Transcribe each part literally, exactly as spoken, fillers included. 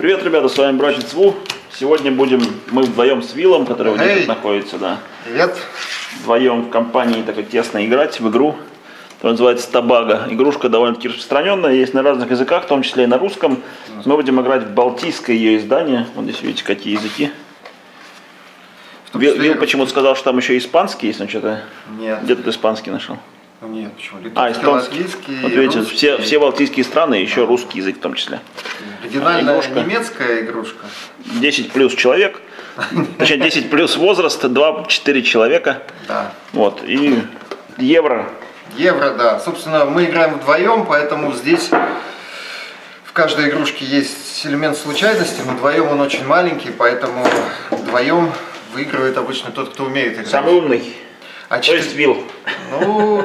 Привет, ребята, с вами Братец Ву. Сегодня будем мы вдвоем с Виллом, который вот здесь находится, да. Привет. Вдвоем в компании такой тесно играть в игру, которая называется Tobago. Игрушка довольно-таки распространенная, есть на разных языках, в том числе и на русском. Мы будем играть в балтийское ее издание. Вот здесь видите, какие языки. Вилл, Вилл почему-то сказал, что там еще испанский есть, но что-то... Нет. Где тут испанский нашел? Нет, почему? Литовский, а, эстонский, латвийский, вот видите, все, все балтийские страны, еще русский язык в том числе. Оригинальная игрушка. Немецкая игрушка. десять плюс человек, точнее десять плюс возраст, два-четыре человека. Да. Вот, и евро. Евро, да. Собственно, мы играем вдвоем, поэтому здесь в каждой игрушке есть элемент случайности, но вдвоем он очень маленький, поэтому вдвоем выигрывает обычно тот, кто умеет играть. Самый умный. А то четыре... есть Вилл. Ну,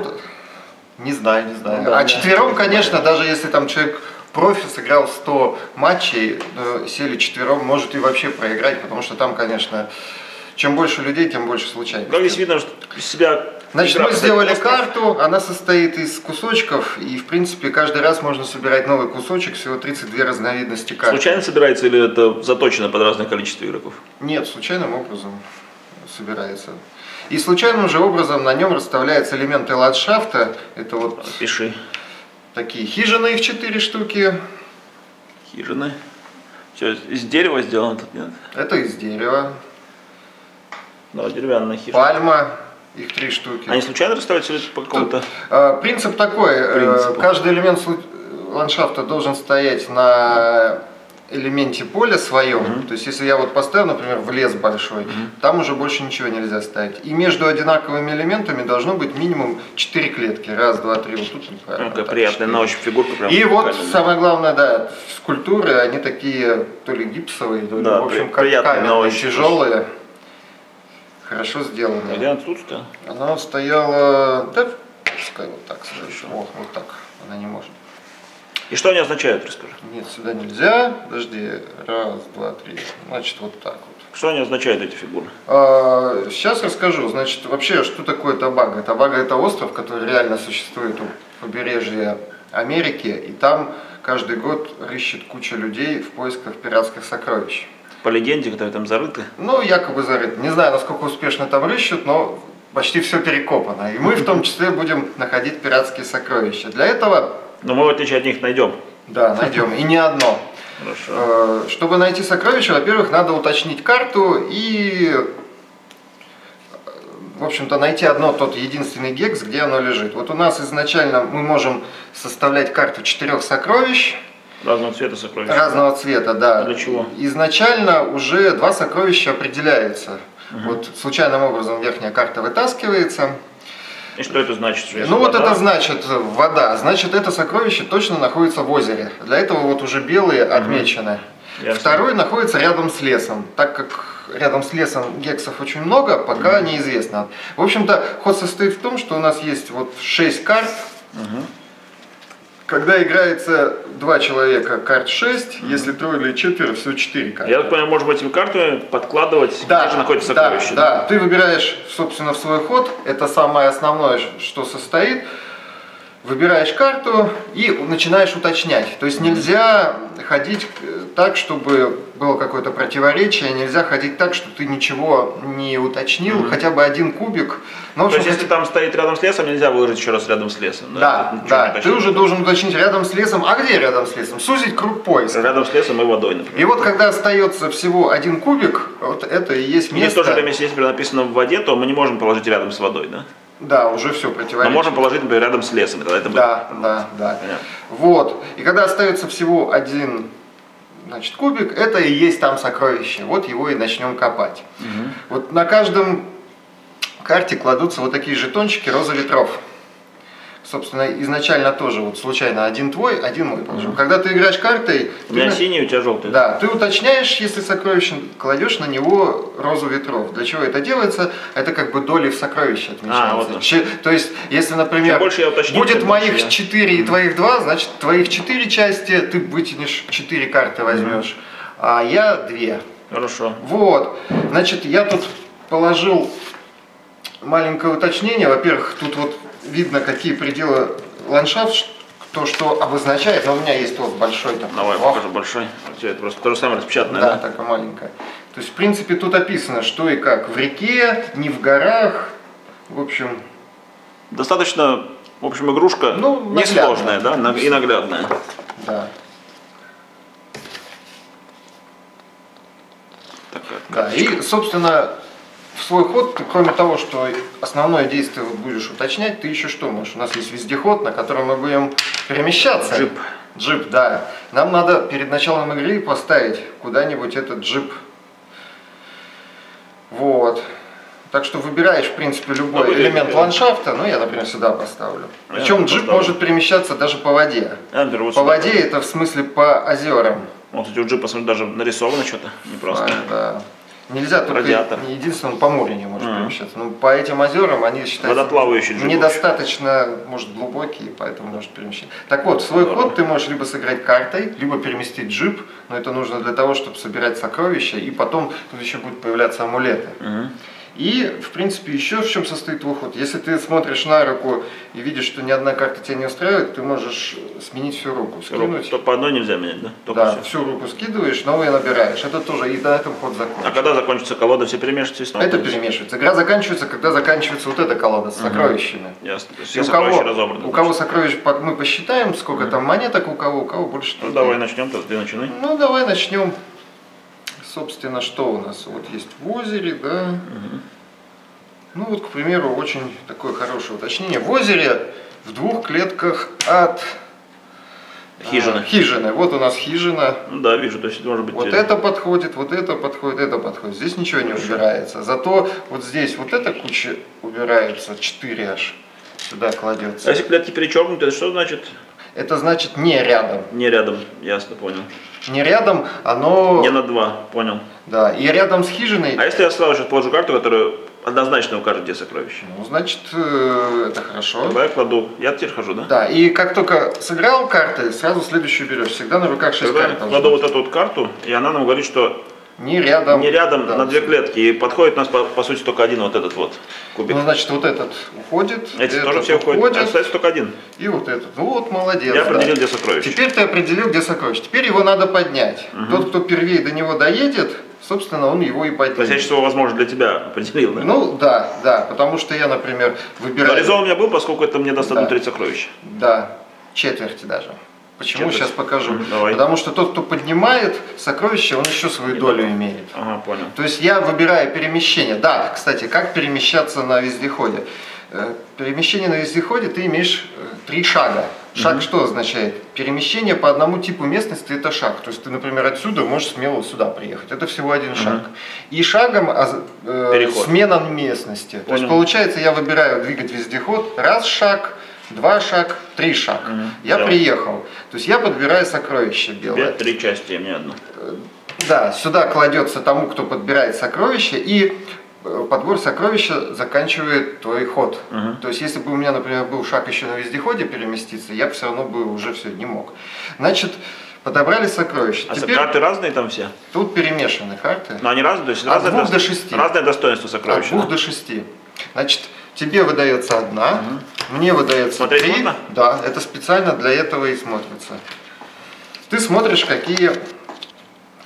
не знаю, не знаю. Да, а да. Четвером, конечно, даже если там человек профи сыграл сто матчей, сели четвером, может и вообще проиграть, потому что там, конечно, чем больше людей, тем больше случайностей. Как здесь видно, что из себя... Значит, мы сделали карту, она состоит из кусочков, и, в принципе, каждый раз можно собирать новый кусочек, всего тридцать две разновидности карты. Случайно собирается или это заточено под разное количество игроков? Нет, случайным образом собирается. И случайным же образом на нем расставляются элементы ландшафта. Это вот Пиши. такие хижины, их четыре штуки. Хижины. Все, из дерева сделано тут, нет? Это из дерева. Да, деревянная хижина. Пальма, их три штуки. Они случайно расставляются или по какому-то... Тут, принцип такой. Принципу. Каждый элемент ландшафта должен стоять на... элементе поля своем, mm-hmm. то есть если я вот поставлю, например, в лес большой, mm-hmm. там уже больше ничего нельзя ставить. И между одинаковыми элементами должно быть минимум четыре клетки. Раз, два, три, вот тут. Ну, какая приятная на ощупь фигурка. Прям и вот самое главное, да, скульптуры, они такие то ли гипсовые, то ли, да, в общем, как каменные, тяжелые. Хорошо сделаны. Где она тут стояла? Она стояла, да, пускай вот так, о, вот так, она не может. И что они означают, расскажи? Нет, сюда нельзя. Подожди. Раз, два, три. Значит, вот так вот. Что они означают, эти фигуры? А, сейчас расскажу. Значит, вообще, что такое Тобаго? Тобаго – это остров, который реально существует у побережья Америки. И там каждый год рыщет куча людей в поисках пиратских сокровищ. По легенде, которые там зарыты? Ну, якобы зарыты. Не знаю, насколько успешно там рыщут, но почти все перекопано. И мы в том числе будем находить пиратские сокровища. Для этого... Но мы в отличие от них найдем. Да, найдем. И не одно. Хорошо. Чтобы найти сокровища, во-первых, надо уточнить карту и, в общем-то, найти одно, тот единственный гекс, где оно лежит. Вот у нас изначально мы можем составлять карту четырех сокровищ. Разного цвета сокровища. Разного цвета, да. Для чего? Изначально уже два сокровища определяются. Угу. Вот случайным образом верхняя карта вытаскивается. И что это значит? Ну вот вода? Это значит вода, значит это сокровище точно находится в озере. Для этого вот уже белые отмечены. Угу. Второй находится рядом с лесом, так как рядом с лесом гексов очень много, пока угу. неизвестно. В общем-то ход состоит в том, что у нас есть вот шесть карт. Угу. Когда играется два человека, карт шесть, mm-hmm. если трое или четверо, все четыре карты. Я так понимаю, можно этими картами подкладывать, да, где находится сокровище. Да, да. да, ты выбираешь, собственно, в свой ход, это самое основное, что состоит. Выбираешь карту и начинаешь уточнять. То есть нельзя ходить так, чтобы было какое-то противоречие, нельзя ходить так, что ты ничего не уточнил, mm-hmm. хотя бы один кубик. Но, то есть если там стоит рядом с лесом, нельзя выложить еще раз рядом с лесом. Да, да, да. ты уже должен уточнить рядом с лесом. А где рядом с лесом? Сузить круг поиска. Рядом с лесом и водой, например. И вот когда остается всего один кубик, вот это и есть место. Здесь тоже, там, если написано в воде, то мы не можем положить рядом с водой, да? Да, уже все противоречит. Но можно положить, например, рядом с лесом. Тогда это да, будет... да, да. Понятно. Вот. И когда остается всего один, значит, кубик, это и есть там сокровище. Вот его и начнем копать. Угу. Вот на каждом карте кладутся вот такие жетончики роза ветров. Собственно, изначально тоже вот случайно один твой, один мой. Угу. Когда ты играешь картой... У меня ты... синий, у тебя желтый. Да, ты уточняешь, если сокровище, кладешь на него розу ветров. Для чего это делается? Это как бы доли в сокровище отмечаются. А, вот Че... То есть, если, например, я уточню, будет моих я. четыре и твоих два, значит, твоих четыре части, ты вытянешь четыре карты, возьмешь, угу. а я две. Хорошо. Вот, значит, я тут положил маленькое уточнение. Во-первых, тут вот... видно, какие пределы ландшафта то, что обозначает, но у меня есть вот большой там. Давай, лох. Покажу большой. Это просто то же самое распечатанное. Да, да? Такая маленькая. То есть, в принципе, тут описано, что и как. В реке, не в горах. В общем. Достаточно, в общем, игрушка ну, несложная, да, и наглядная. Да. Такая да. И, собственно, в свой ход, ты, кроме того, что основное действие вот будешь уточнять, ты еще что можешь? У нас есть вездеход, на котором мы будем перемещаться. Джип. Джип, да. Нам надо перед началом игры поставить куда-нибудь этот джип. Вот. Так что выбираешь, в принципе, любой ну, элемент я, ландшафта. Ну, я, например, сюда поставлю. Я Причем джип поставлю. Может перемещаться даже по воде. По воде это в смысле по озерам. Вот, кстати, у джипа даже нарисовано что-то. Не просто. А, да. Нельзя только радиатор. Единственное, он по морю не может mm. перемещаться. Но по этим озерам они считаются недостаточно, может, глубокие, поэтому может перемещаться. Так вот, в свой Здорово. ход ты можешь либо сыграть картой, либо переместить джип, но это нужно для того, чтобы собирать сокровища, и потом тут еще будут появляться амулеты. Mm. И, в принципе, еще в чем состоит твой ход. Если ты смотришь на руку и видишь, что ни одна карта тебя не устраивает, ты можешь сменить всю руку, скинуть. Руку, по одной нельзя менять, да? Только да, всю. всю руку скидываешь, новые набираешь. Это тоже, и на этом ход закончится. А когда закончится колода, все перемешиваются и снова? Это будет. перемешивается. Игра заканчивается, когда заканчивается вот эта колода с сокровищами. Угу. Ясно. Все у кого, разобраны, у кого сокровищ, мы посчитаем, сколько угу. там монеток, у кого, у кого больше. Ну, давай начнем, то ты начинай. Ну, давай начнем. Собственно, что у нас? Вот есть в озере, да. Угу. Ну вот, к примеру, очень такое хорошее уточнение. В озере в двух клетках от хижины. А, хижины. Вот у нас хижина. Ну, да, вижу, то есть может быть. Вот это подходит, вот это подходит, это подходит. Здесь ничего не убирается. Зато вот здесь вот эта куча убирается, четыре аж сюда кладется. А если клетки перечеркнуты, это что значит? Это значит не рядом. Не рядом, ясно, понял. Не рядом, оно... Не на два, понял. Да, и рядом с хижиной... А если я сразу же положу карту, которую однозначно укажет, где сокровище? Ну, значит, это хорошо. Давай я кладу. Я теперь хожу, да? Да, и как только сыграл карты, сразу следующую берешь. Всегда на руках шесть карт. Я кладу вот эту вот карту, и она нам говорит, что... Не рядом. Не рядом, да, на две клетки. И подходит у нас, по, по сути, только один вот этот вот кубик. Ну, значит, вот этот уходит. Эти тоже все уходят. Остается только один. И вот этот. Ну, вот, молодец. Я да. определил, где сокровище. Теперь ты определил, где сокровище. Теперь его надо поднять. Угу. Тот, кто первее до него доедет, собственно, он его и поднимет. То есть, я чувствую, возможно, для тебя определил, да? Ну, да, да. Потому что я, например, выбираю... Но резон у меня был, поскольку это мне даст одну треть сокровища. Да. Четверти даже. Почему? Сейчас покажу. Давай. Потому что тот, кто поднимает сокровище, он еще свою долю Итак. имеет. Ага, понял. То есть я выбираю перемещение. Да, кстати, как перемещаться на вездеходе? Перемещение на вездеходе ты имеешь три шага. Шаг угу. что означает? Перемещение по одному типу местности – это шаг. То есть ты, например, отсюда можешь смело сюда приехать. Это всего один угу. шаг. И шагом э, смена местности. Понял. То есть получается, я выбираю двигать вездеход раз шаг, Два шаг, три шаг. Угу. Я Прямо. приехал. То есть я подбираю сокровище белое. Три части, а мне одно. Да, сюда кладется тому, кто подбирает сокровище, и подбор сокровища заканчивает твой ход. Угу. То есть если бы у меня, например, был шаг еще на вездеходе переместиться, я бы все равно бы уже все не мог. Значит, подобрали сокровища. А Теперь... карты разные там все? Тут перемешаны карты. Но они разные, то есть разные до... до шести. Разное достоинство сокровища. От двух да? до шести. Значит, тебе выдается одна, угу. мне выдается Смотреть три. Можно? Да, это специально для этого и смотрится. Ты смотришь, какие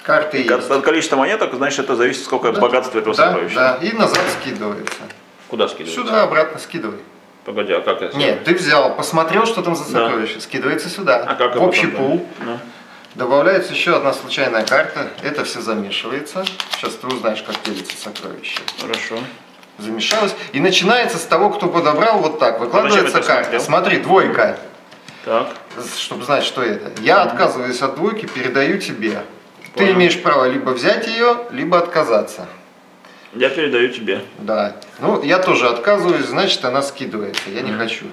карты есть. От количества монеток, значит, это зависит, сколько да. богатства этого да, сокровища. Да, и назад скидывается. Куда скидывается? Сюда, обратно скидывай. Погоди, а как это? Нет, ты взял, посмотрел, что там за сокровище, да. скидывается сюда. А как в общий пул. Да. Добавляется еще одна случайная карта, это все замешивается. Сейчас ты узнаешь, как делится сокровище. Хорошо. Замешалось. И начинается с того, кто подобрал вот так. Выкладывается карта. Смотри, двойка. Так. Чтобы знать, что это. Я угу. отказываюсь от двойки, передаю тебе. Понял. Ты имеешь право либо взять ее, либо отказаться. Я передаю тебе. Да. Ну, я тоже отказываюсь, значит, она скидывается. Я угу. не хочу.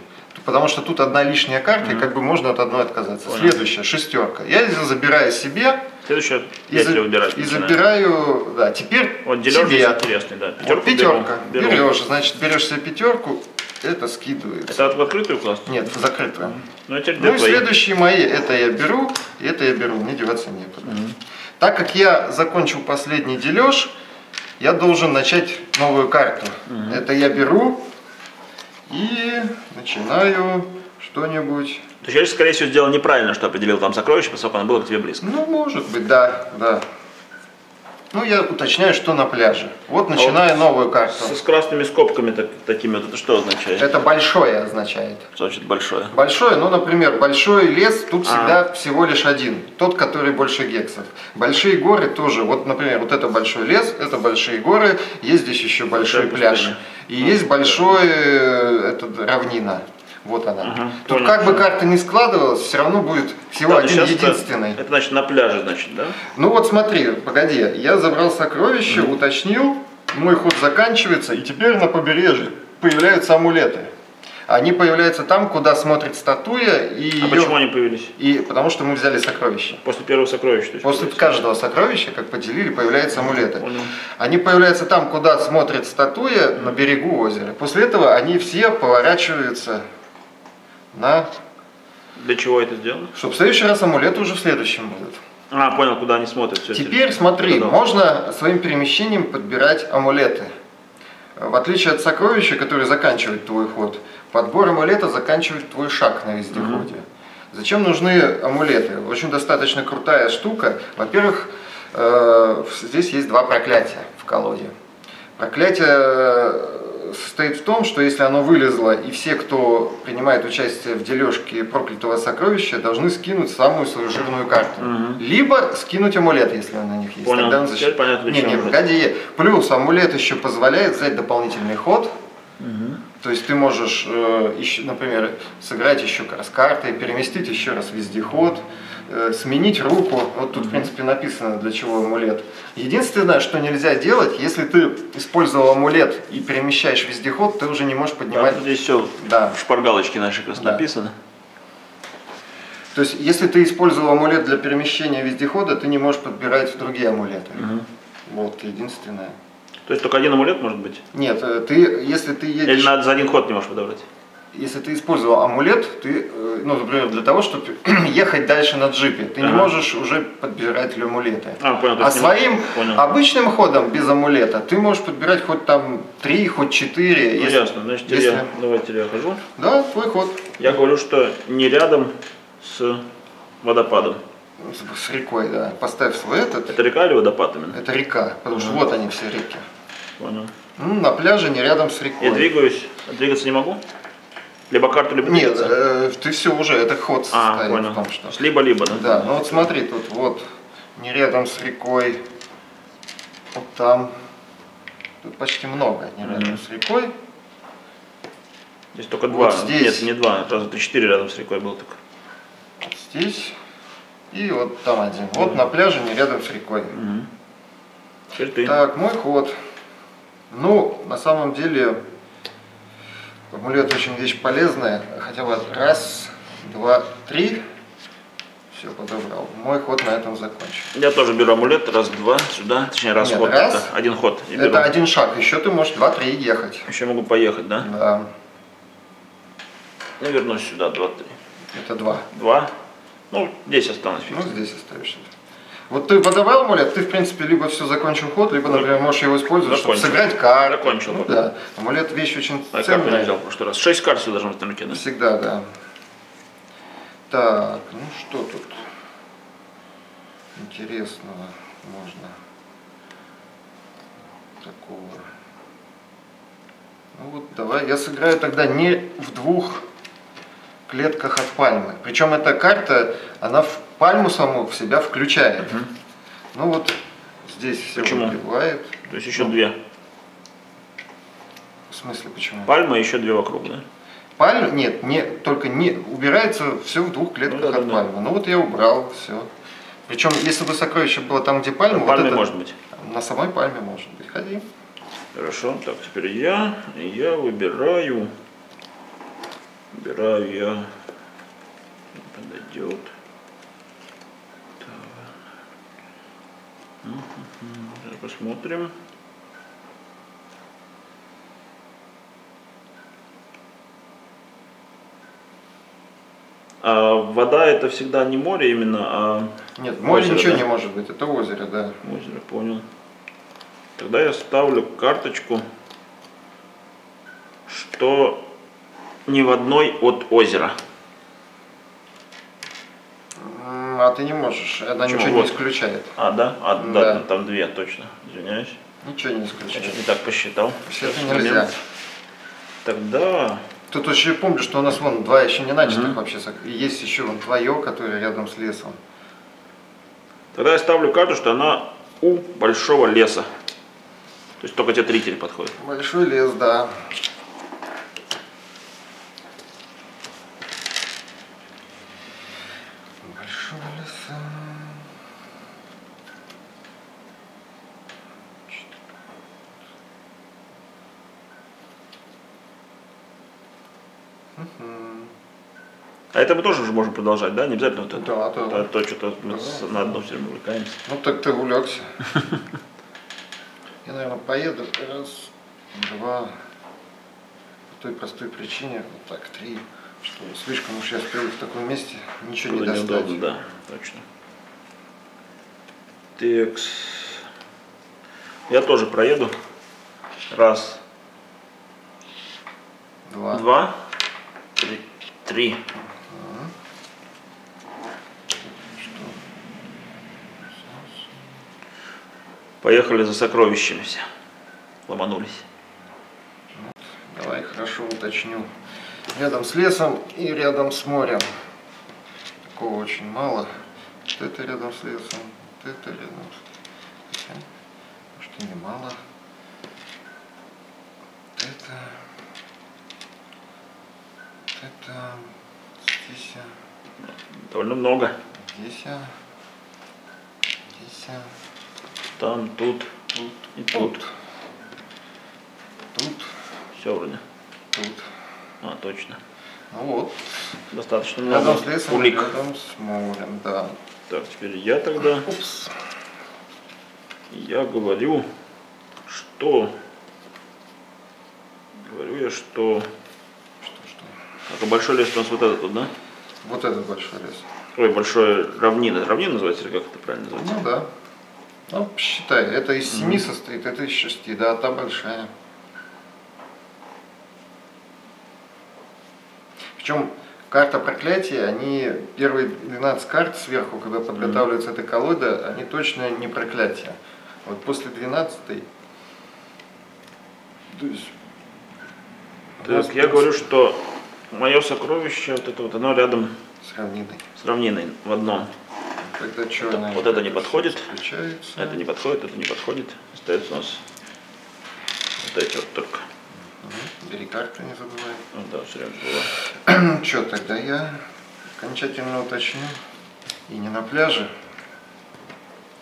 Потому что тут одна лишняя карта, угу. и как бы можно от одной отказаться. Понял. Следующая, шестерка. Я ее забираю себе. Следующая, я за... убирать И начинаю. забираю, да, теперь вот тебе. Интересный, да. Пятерку вот пятерка. Беру. Берешь, значит, берешь себе пятерку, это скидывается. Это в открытую класс? Нет, в закрытую. Ну, ну и следующие мои, это я беру, и это я беру, мне деваться некуда. Угу. Так как я закончил последний дележ, я должен начать новую карту. Угу. Это я беру и начинаю... кто-нибудь. То человек, скорее всего, сделал неправильно, что определил там сокровище, поскольку оно было к тебе близко. Ну, может быть, да, да. Ну, я уточняю, что на пляже. Вот начинаю вот новую карту. С, с красными скобками так, такими, вот это что означает? Это большое означает. Значит, большое. Большое, ну, например, большой лес, тут а. всегда всего лишь один. Тот, который больше гексов. Большие горы тоже. Вот, например, вот это большой лес, это большие горы. Есть здесь еще большой это пляж. Пустыня. И ну, есть да. большой это, равнина. Вот она. Угу, Тут понял, как что. бы карта не складывалась, все равно будет всего да, один единственный. Это, это значит на пляже, значит, да? Ну вот смотри, погоди, я забрал сокровище, mm. уточнил, мой ход заканчивается, и теперь на побережье появляются амулеты. Они появляются там, куда смотрит статуя. И а ее... почему они появились? И... Потому что мы взяли сокровища. После первого сокровища? После появились. каждого сокровища, как поделили, появляются амулеты. Понял. Они появляются там, куда смотрит статуя, mm. на берегу озера. После этого они все поворачиваются... На... Для чего это сделано? Чтобы в следующий раз амулет уже в следующем будет. А, понял, куда они смотрят. Все Теперь все. смотри, куда? можно своим перемещением подбирать амулеты. В отличие от сокровища, которые заканчивают твой ход, подбор амулета заканчивает твой шаг на вездеходе. Угу. Зачем нужны амулеты? Очень достаточно крутая штука. Во-первых, э здесь есть два проклятия в колоде. Проклятие... состоит в том, что если оно вылезло, и все, кто принимает участие в дележке проклятого сокровища, должны скинуть самую свою жирную карту. Угу. Либо скинуть амулет, если он на них есть. Понял. Тогда он защ... Теперь понятно, не, не, погоди. Плюс амулет еще позволяет взять дополнительный ход. Угу. То есть ты можешь, например, сыграть еще раз карты, переместить еще раз вездеход, сменить руку. Вот тут, в принципе, написано, для чего амулет. Единственное, что нельзя делать, если ты использовал амулет и перемещаешь вездеход, ты уже не можешь поднимать... Да, здесь все да. в шпаргалочке нашей как раз да. написано. То есть, если ты использовал амулет для перемещения вездехода, ты не можешь подбирать другие амулеты. Угу. Вот, единственное. То есть, только один амулет может быть? Нет, ты, если ты едешь... Или надо за один ход не можешь подобрать? Если ты использовал амулет, ты, ну, например, для того, чтобы ехать дальше на джипе, ты ага. не можешь уже подбирать амулеты. А, понял, а своим понял. обычным ходом без амулета ты можешь подбирать хоть там три, хоть четыре. Ну, если, ясно, значит, если... я, давайте я хожу. Да, твой ход. Я говорю, что не рядом с водопадом. С, с рекой, да. Поставь свой этот. Это река или водопад именно? Это река, потому ага. что вот они все реки. Понял. Ну, на пляже не рядом с рекой. Я двигаюсь, двигаться не могу? Либо карту, либо нет, э, ты все уже, это ход а, состоит понял. в том, что... Либо-либо, да? Да, ну вот смотри, тут вот, не рядом с рекой, вот там, тут почти много, не рядом mm-hmm. с рекой. Здесь только вот два, здесь. нет, не два, сразу ты четыре рядом с рекой был так. Вот здесь, и вот там один, вот mm-hmm. на пляже, не рядом с рекой. Mm-hmm. Так, мой ход. Ну, на самом деле... Амулет очень вещь полезная, хотя бы раз, два, три, все подобрал. Мой ход на этом закончен. Я тоже беру амулет, раз, два, сюда, точнее раз, Нет, ход, раз, это один ход. Это беру. один шаг, еще ты можешь два, три ехать. Еще могу поехать, да? Да. Я вернусь сюда, два, три. Это два. Два, ну здесь останусь. Ну здесь оставишься. Вот ты подобрал амулет, ты в принципе либо все закончил ход, либо, например, можешь его использовать, закончил. чтобы сыграть карту. Закончил. Ну, да. Амулет вещь очень а ценная. Как я взял в прошлый раз? Шесть карт сюда должно быть на руке, да? Всегда, да. Так, ну что тут интересного можно такого? Ну вот давай, я сыграю тогда не в двух клетках от пальмы. Причем эта карта, она в пальму саму в себя включает. Угу. Ну вот здесь все выпивает. То есть еще ну, две. В смысле почему? Пальма еще две вокруг, да? Пальма? Нет, не, только не убирается все в двух клетках ну, да, от да, пальмы. Да. Ну вот я убрал, все. Причем если бы сокровище было там, где пальма... На пальме вот может быть. На самой пальме может быть. Ходи. Хорошо, так теперь я, я выбираю. Выбираю я. Подойдет. Посмотрим. А вода это всегда не море именно, а нет, море озеро, ничего да? не может быть, это озеро, да. Озеро, понял. Тогда я ставлю карточку, что ни в одной от озера. А ты не можешь, это почему? Ничего вот. Не исключает. А, да? А, да, да. Там две точно, извиняюсь. Ничего не исключает. Я чуть не так посчитал. Все это нельзя. Тогда... Тут еще и помню, что у нас вон два еще не начатых mm-hmm. вообще. Есть еще вон твое, которое рядом с лесом. Тогда я ставлю карту, что она у большого леса. То есть только те трители подходят. Большой лес, да. Большого леса. А это мы тоже уже можем продолжать, да? Не обязательно вот это. Да, да. То, то что-то мы да, на одном все время увлекаемся. Ну так ты увлекся. Я, наверное, поеду раз, два, по той простой причине, вот так, три, что слишком уж я сплю в таком месте, ничего не достать. Да, точно. Текс. Я тоже проеду. Раз, два, два три. три. Поехали за сокровищами все. Ломанулись. Давай хорошо уточню. Рядом с лесом и рядом с морем. Такого очень мало. Вот это рядом с лесом, вот это рядом с лесом. Что немало. Вот это. Это здесь. Довольно много. Здесь. Здесь. Там, тут, тут и тут. Тут. Тут. Все вроде. Тут. А, точно. Ну вот. Достаточно много. Рядом с лесом, рядом с морем, да. Так, теперь я тогда. Упс. Я говорю, что. Говорю я, что. А большой лес у нас вот этот вот, да? Вот этот большой лес. Ой, большая равнина. Равнина называется или как это правильно называется? Ну да. Ну, считай, это из семи mm-hmm. состоит, это из шести, да, та большая. Причем карта проклятия, они первые двенадцать карт сверху, когда подготавливается mm-hmm. эта колода, они точно не проклятия. Вот после двенадцатой. То есть, так, я говорю, что. Мое сокровище, вот это вот, оно рядом с равниной, с равниной в одном. Тогда черное, вот это не подходит, включается. Это не подходит, это не подходит. Остается у нас вот эти вот только. Угу. Бери карту, не забывай. Ну, да, все время забываю. Че, тогда я окончательно уточню. И не на пляже.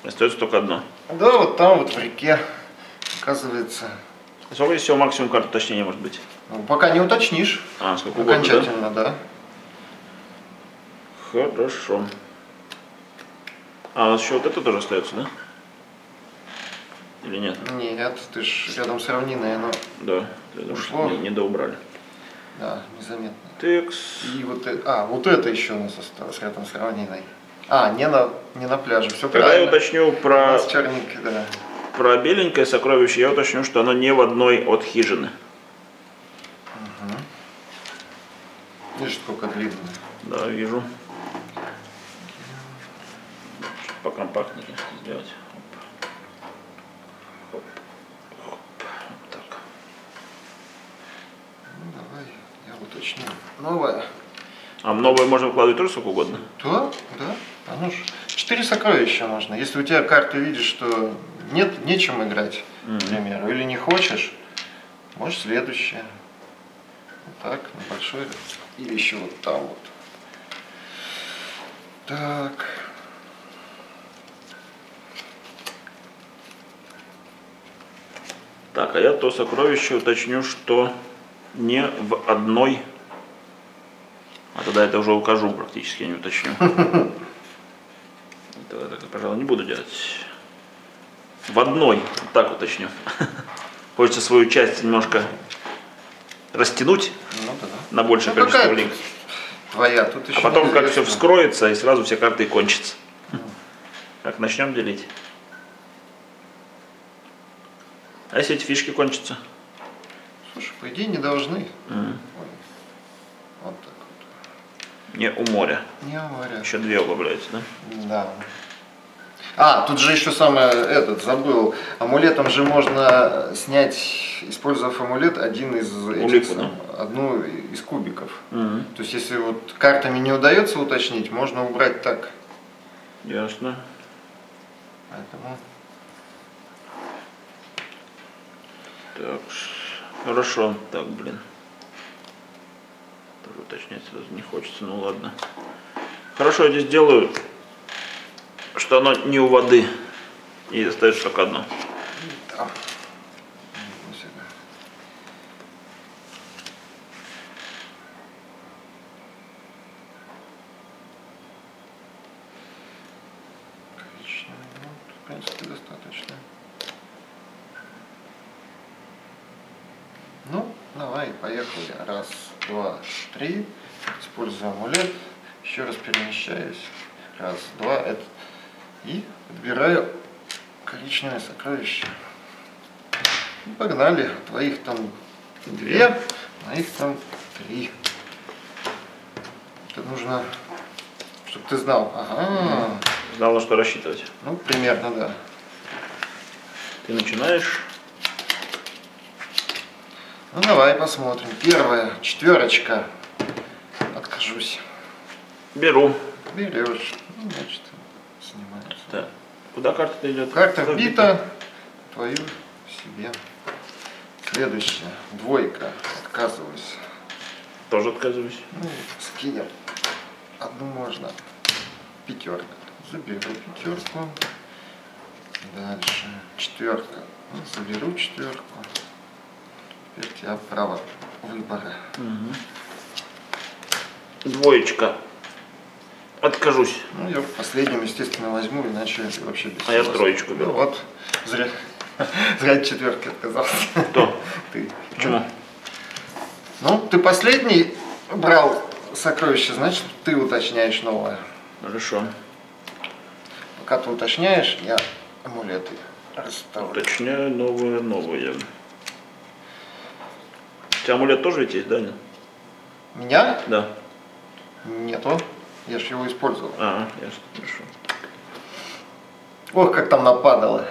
Остается только одно. Да, вот там вот в реке, оказывается. Сколько здесь всего максимум карт уточнения может быть? Ну, пока не уточнишь. А, сколько угодно, окончательно, да? да. Хорошо. А у нас еще вот это тоже остается, да? Или нет? Нет, ты ж рядом с равниной, оно да, ушло. Не, не доубрали. Да, незаметно. Текс. И вот это, а, вот это еще у нас осталось рядом с равниной. А, не на, не на пляже, все тогда правильно. Я уточню про... У нас черненький, да. Про беленькое сокровище я уточню, что оно не в одной от хижины. Угу. Видишь, сколько длинное. Да, вижу. Покомпактнее сделать. Оп. Оп. Оп. Так. Ну, давай, я уточню. Новое. А новое можно выкладывать тоже сколько угодно? Да, да. А ну, четыре сокровища можно. Если у тебя карту видишь, что... Нет, нечем играть, к примеру, или не хочешь, можешь следующее. Вот так, на большой, или еще вот там вот. Так. Так, а я то сокровище уточню, что не в одной, а тогда это уже укажу практически, я не уточню. Тогда так, пожалуй, не буду делать. В одной, вот так уточню. Хочется свою часть немножко растянуть ну, да, да. на большее ну, количество лиг. Твоя, тут еще а потом как все вскроется и сразу все карты кончатся. Mm. Так, начнем делить. А если эти фишки кончатся? Слушай, по идее не должны. Mm. Вот так вот. Не у моря. Не у моря. Еще две углубляются, да? Да. А, тут же еще самое, этот, забыл, амулетом же можно снять, использовав амулет, один из этих, там, одну из кубиков. Угу. То есть, если вот картами не удается уточнить, можно убрать так. Ясно. Поэтому... Так, хорошо, так, блин. Тоже уточнять сразу не хочется, ну ладно. Хорошо, я здесь делаю, что оно не у воды, и остается только одно. Да. В принципе, достаточно. Ну, давай, поехали. Раз, два, три. Использую амулет. Еще раз перемещаюсь. Раз, два, это... И подбираю коричневое сокровище. И погнали. Твоих там две, моих там три. Это нужно, чтобы ты знал. Ага. Знал, на что рассчитывать. Ну, примерно, да. Ты начинаешь. Ну, давай посмотрим. Первая четверочка. Откажусь. Беру. Берешь. Ну, значит, снимается. Да. Куда карта-то идет? Карта вбита. Твою себе. Следующая. Двойка. Отказываюсь. Тоже отказываюсь. Ну, скинем. Одну можно. Пятерка. Заберу пятерку. Дальше. Четверка. Заберу четверку. Теперь у тебя право выбора. Угу. Двоечка. Откажусь. Ну, я последним, естественно, возьму, иначе вообще без. А я троечку беру. Ну, вот. Зря. Зря от четверки отказался. Кто? Ты. Почему? Ну, ты последний брал сокровище, значит, ты уточняешь новое. Хорошо. Пока ты уточняешь, я амулеты расставлю. Уточняю новое, новое. У тебя амулет тоже ведь есть, да? Меня? Да. Нету. Я же его использовал. Ага, ясно, хорошо. Ох, как там нападало.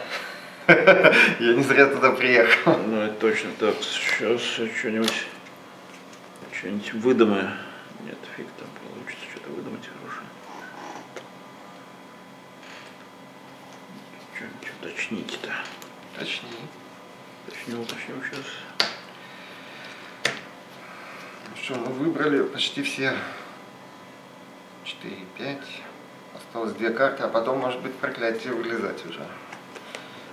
Я не зря туда приехал. Ну, это точно так. Сейчас что-нибудь что-нибудь выдумаю. Нет, фиг там получится что-то выдумать хорошее. Что-нибудь уточните-то. Уточни. Уточню, уточню сейчас. Ну что, мы выбрали почти все. четыре, пять. Осталось две карты, а потом, может быть, проклятие вылезать уже.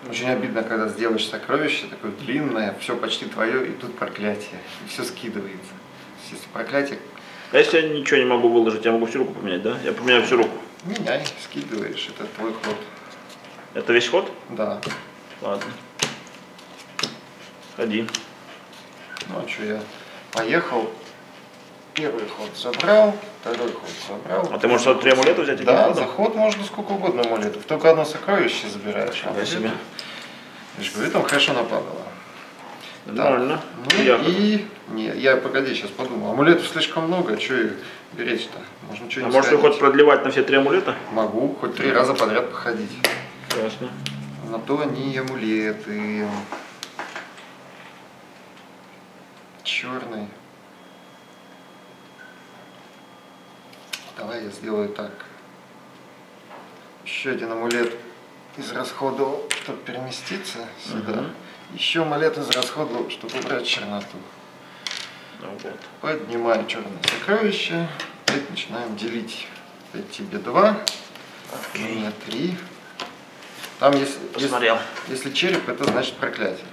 Очень обидно, когда сделаешь сокровище, такое длинное, все почти твое, и тут проклятие. И все скидывается. Если проклятие... А если я ничего не могу выложить, я могу всю руку поменять, да? Я поменяю всю руку. Меняй, скидываешь, это твой ход. Это весь ход? Да. Ладно. Ходи. Ну а что, я поехал. Первый ход забрал, второй ход забрал. А ты можешь от три амулета взять? Да, за ход можно сколько угодно амулетов. Только одно сокровище забираешь. А себе. Я же говорю, там хорошо нападало. Нормально. Ну я и... Не, я, погоди, сейчас подумал. Амулетов слишком много, а что их беречь-то? Можно что-нибудь. А может ты хоть продлевать на все три амулета? Могу, хоть три раза подряд походить. Ясно. На то они амулеты. Черный. Давай я сделаю так. Еще один амулет израсходовал, чтобы переместиться сюда. Угу. Еще амулет израсходовал, чтобы убрать черноту. Ну, вот. Поднимаю черное сокровище. Опять начинаем делить. Опять тебе два. У меня три. Там есть. Посмотрел. Если, если череп, это значит проклятие.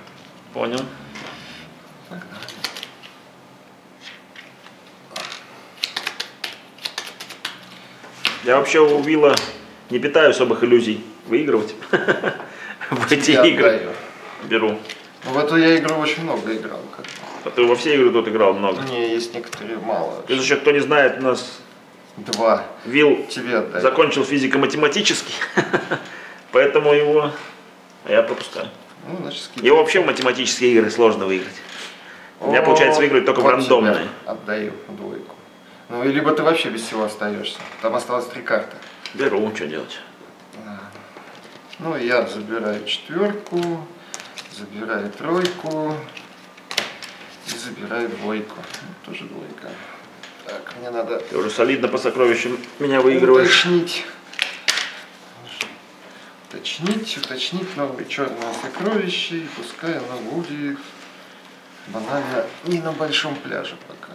Понял. Тогда. Я вообще у Вилла не питаю особых иллюзий выигрывать в эти игры. Беру. В эту я игру очень много играл. А ты во все игры тут играл много? Не, есть некоторые мало. Плюс еще, кто не знает, у нас два. Вилл закончил физико-математический, поэтому его я пропускаю. Его вообще в математические игры сложно выиграть. У меня получается выиграть только в рандомные. Отдаю двойку. Ну, и либо ты вообще без всего остаешься. Там осталось три карты. Беру, ну, что делать? Да. Ну, я забираю четверку, забираю тройку и забираю двойку. Ну, тоже двойка. Так, мне надо... Ты уже солидно по сокровищам меня выигрываешь. Уточнить. Уточнить, уточнить новое черное сокровище. И пускай оно будет банально не на большом пляже пока.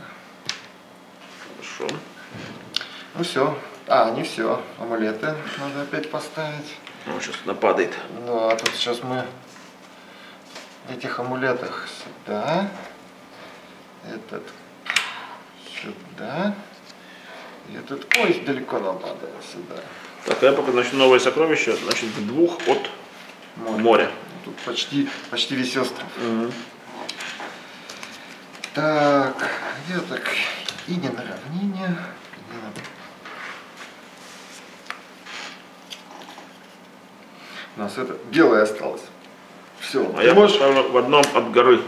Хорошо. Ну все. А, не все. Амулеты надо опять поставить. Ну, сейчас нападает. Ну, а тут сейчас мы в этих амулетах сюда. Этот сюда. И этот... Ой, далеко нам падает сюда. Так, я пока начну новое сокровище. Значит, двух от моря. моря. Тут почти, почти весь остров. Угу. Так, я так... И не на равнине. Не на... У нас это белое осталось. Все. А я можешь... в одном от горы.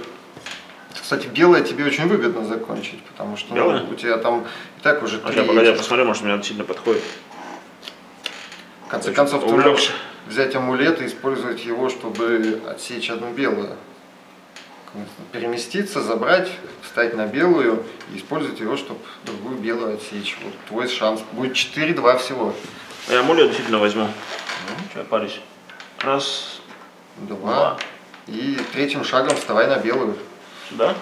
Кстати, белое тебе очень выгодно закончить, потому что ну, у тебя там и так уже три. А я посмотрю, может, у меня сильно подходит. В конце очень концов, увлекся. Ты можешь взять амулет и использовать его, чтобы отсечь одну белую. Переместиться, забрать, встать на белую и использовать его, чтобы другую белую отсечь. Вот твой шанс. Будет четыре-два всего. Я амулет действительно возьму. Ну, что я парюсь? Раз, два. два. И третьим шагом вставай на белую. Сюда?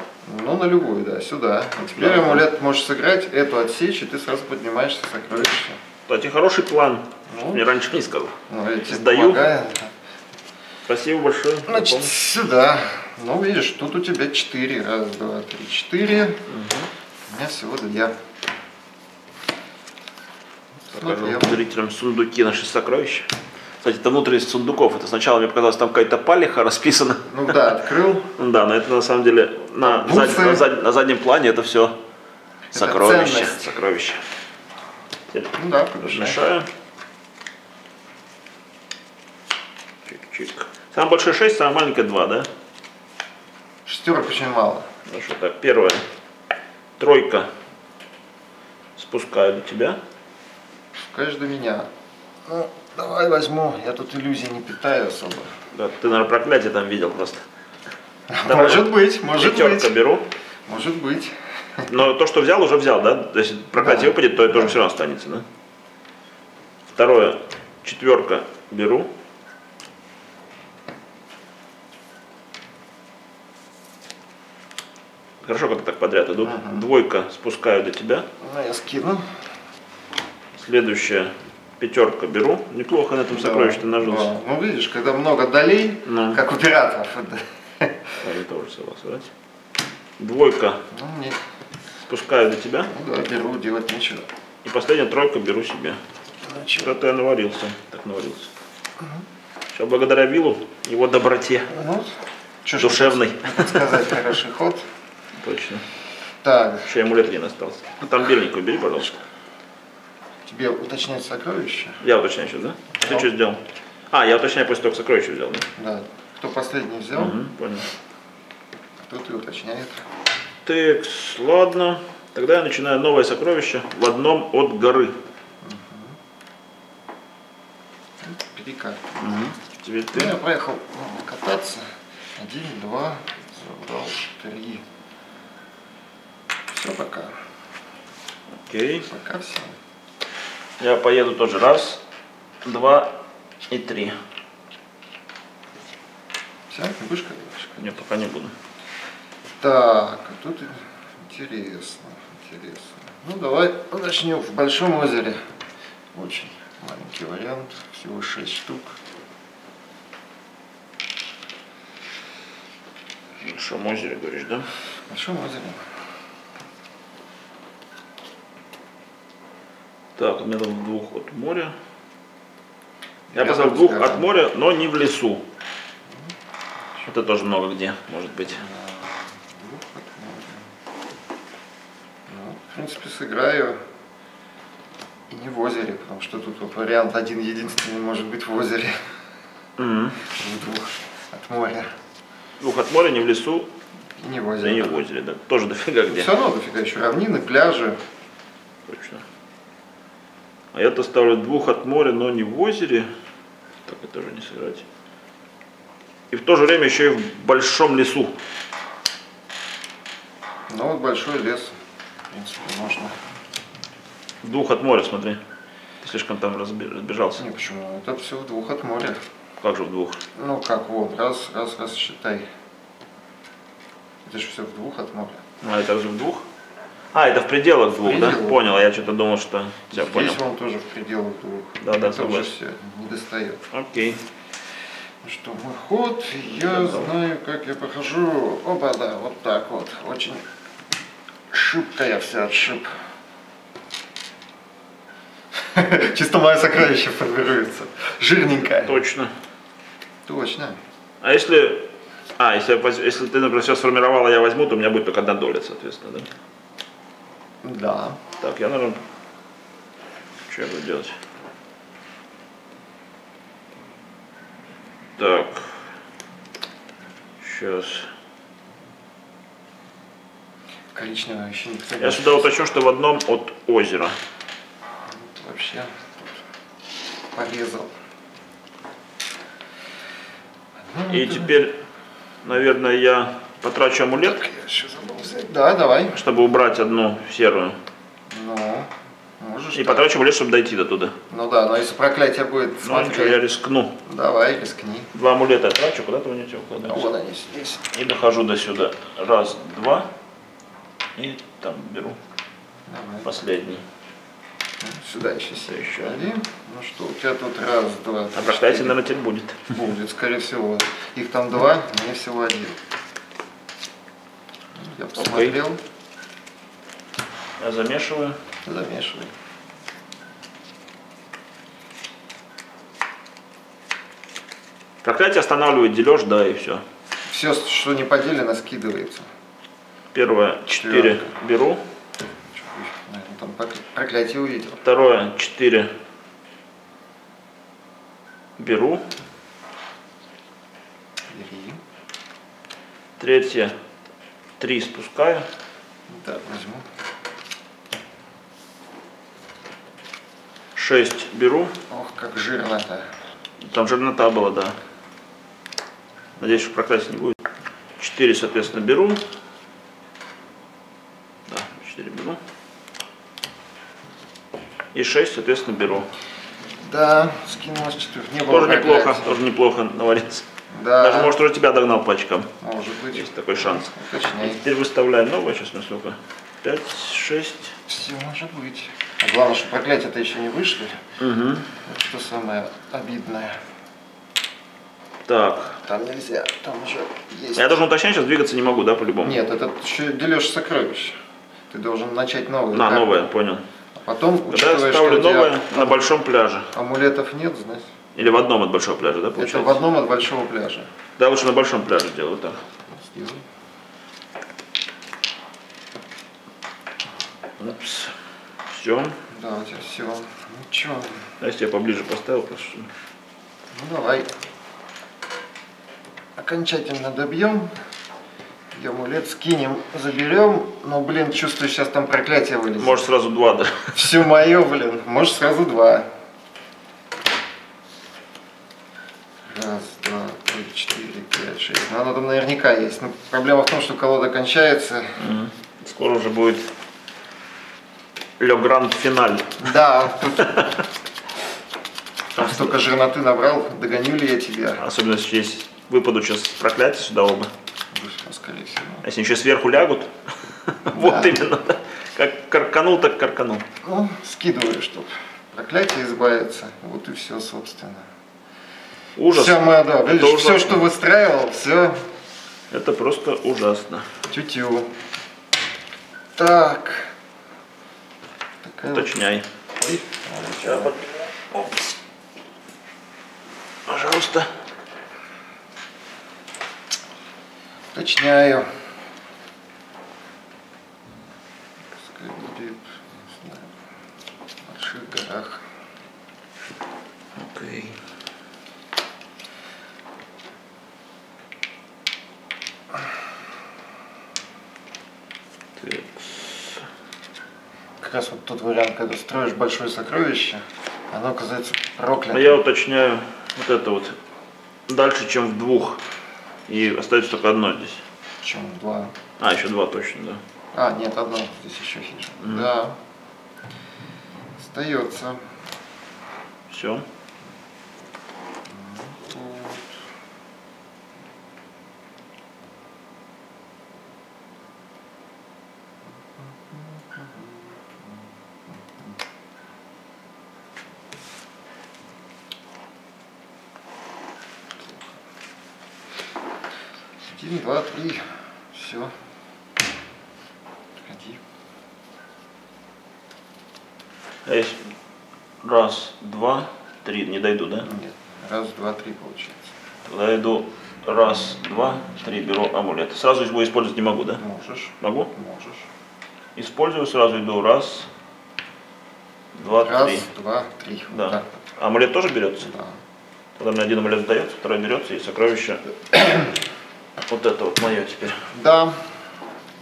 Ну, на любую, да, сюда. А теперь да, амулет да. можешь сыграть, эту отсечь, и ты сразу поднимаешься, сокровище. Кстати, хороший план. Ну, мне раньше не сказал. Ну, я тебе сдаю. Помогаю. Спасибо большое. Значит, сюда. Ну, видишь, тут у тебя четыре. Раз, два, три, четыре. Угу. У меня всего две. Покажу зрителям сундуки, наши сокровища. Кстати, там внутри есть сундуков. Это сначала мне показалось, там какая-то палиха расписана. Ну да, открыл. Да, но это на самом деле на, зад, на, зад, на заднем плане это все это сокровища. Ценность. Сокровища. Теперь ну да, разрешаю. Чик-чик. Самое большое шесть, самое маленькое два, да? Шестерок очень мало. Ну что так, первая. Тройка. Спускаю до тебя. Спускаешь до меня. Ну, давай возьму. Я тут иллюзий не питаю особо. Да, ты, наверное, проклятие там видел просто. Давай. Может быть, может Пятерка быть. беру. Может быть. Но то, что взял, уже взял, да? То есть проклятие да. выпадет, то это да. уже все равно останется, да? Второе. Четверка беру. Хорошо, как так подряд идут. Ага. Двойка спускаю до тебя. Ну, я скину. Следующая пятерка беру. Неплохо на этом да, сокровище-то нажился. Да. Ну, видишь, когда много долей, ну. как у пиратов. Да, я тоже согласен. Двойка ну, спускаю до тебя. Ну, да, беру, делать нечего. И последняя тройка беру себе. Что-то я наварился. Так наварился. Ага. Все благодаря Виллу, его доброте. Ну, душевной. Сказать, хороший ход. Точно. Так. Еще амулет один остался. Ну, там беленькую бери, пожалуйста. Тебе уточнять сокровище? Я уточняю сейчас, да? Но. Ты что сделал? А, я уточняю после того, как сокровище взял. Да. да. Кто последний взял? Угу, понял. Кто-то и уточняет. Так, ладно. Тогда я начинаю новое сокровище в одном от горы. Угу. Бери карту. Угу. Тебе ты... Я поехал кататься. Один, два, забрал, три. Все, пока. Окей. Пока все. Я поеду тоже раз, два и три. Все, не будешь кататься? Нет, пока не буду. Так, а тут интересно, интересно. Ну давай начнем в большом озере. Очень маленький вариант, всего шесть штук. В большом озере, говоришь, да? В большом озере. Так, у меня там двух от моря. Я поставил двух скажу. от моря, но не в лесу. Это тоже много где, может быть. Двух от моря. Ну, в принципе, сыграю и не в озере, потому что тут вот вариант один единственный может быть в озере. Mm-hmm. Двух от моря. Двух от моря, не в лесу. И не в озере. Да, не в озере, да. Тоже дофига где. Все равно дофига еще равнины, пляжи. точно. А я-то ставлю двух от моря, но не в озере. Так это же не сыграть. И в то же время еще и в большом лесу. Ну вот большой лес, в принципе, можно. Двух от моря, смотри. Ты слишком там разбежался. Не, почему? Это все в двух от моря. Как же в двух? Ну как, вот, раз, раз, раз, считай. Это же все в двух от моря. А это же в двух? А, это в пределах двух, в пределах. Да? Понял, я что-то думал, что тебя здесь понял. Здесь он тоже в пределах двух. Да, да, это уже все не достает. Окей. Ну что, мой ход, я да, знаю, да. Как я похожу. Опа, да, вот так вот. Очень шибко я все отшиб. Чисто мое сокровище формируется. Жирненькая. Точно. Точно. А если... А, если, если ты, например, все сформировала, я возьму, то у меня будет только одна доля, соответственно, да? Да. Так, я, наверное... Что я буду делать? Так. Сейчас. Коричневое еще не кстати. Я сюда уточню, что в одном от озера. Вот вообще тут порезал. Ну, и это... теперь, наверное, я потрачу амулет. Так, я еще забыл взять. Да, давай. Чтобы убрать одну серую. Ну, можешь. И так. Потрачу амулет, чтобы дойти до туда. Ну да, но если проклятие будет, смотри. Ну, ничего, я рискну. Давай, рискни. Два амулета я трачу, куда-то у него укладываю. Вот они здесь. И дохожу до сюда. Раз, два. И там беру. Давай. Последний. Сюда еще, сюда еще один. Ну что, у тебя тут раз, два, три, а проклятие, наверное, теперь будет. Будет, скорее всего. Их там два, мне всего один. Я посмотрел. Okay. Я замешиваю. Замешиваю. Проклятие останавливает дележ, да, и все. Все, что не поделено, скидывается. Первое, четыре беру. Там проклятие увидел. Второе, четыре беру. Бери. Третье, три спускаю. Да, возьму. шесть беру. Ох, как жирнота. Там жирнота была, да. Надеюсь, что проклятие не будет. четыре, соответственно, беру. Да, четыре беру. И шесть, соответственно, беру. Да, скинулась четыре. Не было тоже проклятия. Неплохо, тоже неплохо навалится. Да. Даже, может, уже тебя догнал по очкам. Может быть. Есть такой шанс. Точнее. Теперь выставляю новое, сейчас на сколько? пять, шесть. Все может быть. А главное, что проклятия-то еще не вышли. Угу. Вот что самое обидное. Так. Там нельзя, там уже есть. Я должен уточнять, сейчас двигаться не могу, да, по-любому? Нет, это еще дележ сокровищ. Ты должен начать новое. На, новое, понял. Потом, когда учитывая, я ставлю что новое тебя... на большом пляже. Амулетов нет, значит. Или в одном от большого пляжа, да, получается? Это в одном от большого пляжа. Да, лучше на большом пляже делаю, так. Снизу. Упс. Все. Да, у тебя все. Ничего. Да, если я поближе поставил, просто. Ну давай. Окончательно добьем. Амулет скинем, заберем, но, блин, чувствую, сейчас там проклятие вылезет. Может, сразу два, да? Все мое, блин, может, сразу два. Раз, два, три, четыре, пять, шесть. Ну, оно там наверняка есть. Но проблема в том, что колода кончается. Угу. Скоро уже будет Ле Гранд Финаль. Да. Там столько жирноты набрал, догоню ли я тебя. Особенно, если есть выпаду сейчас проклятие сюда оба. Скорее всего. А если еще сверху лягут, да. Вот именно, да. Как карканул, так карканул. Ну, скидываю, чтобы проклятие избавиться, вот и все, собственно. Ужас. Все, мы, да, видишь, все, что выстраивал, все. Это просто ужасно. Тю-тю. Так. Такая уточняй. Вот. Ой. Пожалуйста. Уточняю. Пускай будет, не знаю, в больших горах. Окей. Okay. как раз вот тот вариант, когда строишь большое сокровище, оно оказывается проклятым. Я уточняю вот это вот. Дальше, чем в двух. И остается только одно здесь. Чем в два. А, еще два точно, да. А, нет, одно. Здесь еще хижина. Mm. Да. Остается. Все. Один, два, три. Все. Приходи. А если раз, два, три, не дойду, да? Нет. Раз, два, три получается. Тогда иду раз, два, три, беру амулет. Сразу его использовать не могу, да? Можешь. Могу? Можешь. Использую, сразу иду раз, два, раз, три. Раз, два, три. Да. Вот так вот. Амулет тоже берется? Да. Тогда мне один амулет дается, второй берется и сокровище. Вот это вот мое теперь. Да.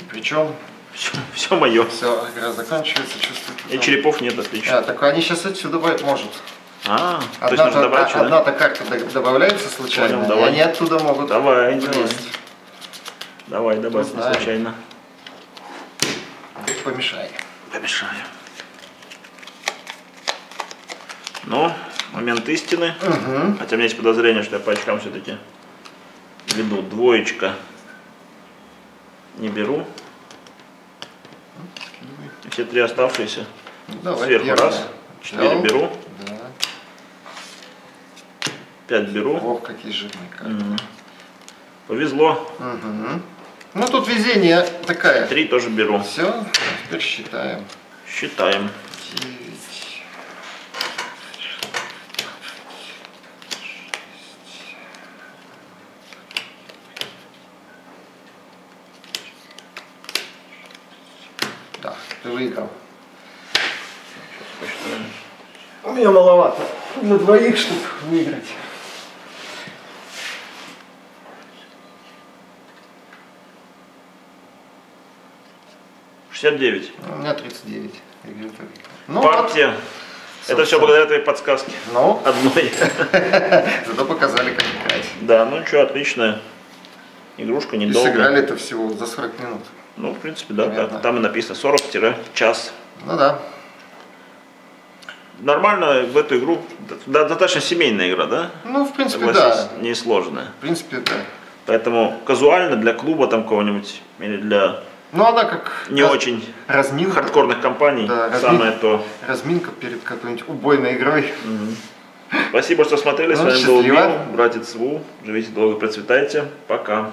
Причем все, все мое. Все, игра заканчивается, чувствую. И там... черепов нет, отлично. А, так они сейчас отсюда добавить может. А, одна-то одна да? Карта добавляется случайно. Понял, давай. И они оттуда могут. Давай, давай. Давай, добавь случайно. Помешай. Помешай. Ну, момент истины. Угу. Хотя у меня есть подозрение, что я по очкам все-таки. Веду двоечка, не беру. Все три оставшиеся. Давай, сверху первая. Раз. Четыре да. Беру. Да. Пять беру. Ох, какие жирные карты. Угу. Повезло. Угу. Ну тут везение такая. Три тоже беру. Все, теперь считаем. Считаем. Выиграл. У меня маловато. На двоих, чтобы выиграть. шестьдесят девять. У меня тридцать девять. Ну, партия. Вот, это все благодаря твоей подсказке. Ну. Одной. Зато показали, как играть. Да, ну что, отличная игрушка, недолго. Сыграли это всего за сорок минут. Ну, в принципе, да, так, там и написано сорок-час. Ну да. Нормально в эту игру, да, достаточно семейная игра, да? Ну, в принципе, согласись, да. Несложная. В принципе, да. Поэтому казуально для клуба там кого-нибудь или для ну, она как не раз... очень разминка, хардкорных компаний да, самое разминка, то. Разминка перед какой-нибудь убойной игрой. Угу. Спасибо, что смотрели. Ну, с вами счастливо. Был Вилл, Братец Ву. Живите долго, процветайте. Пока.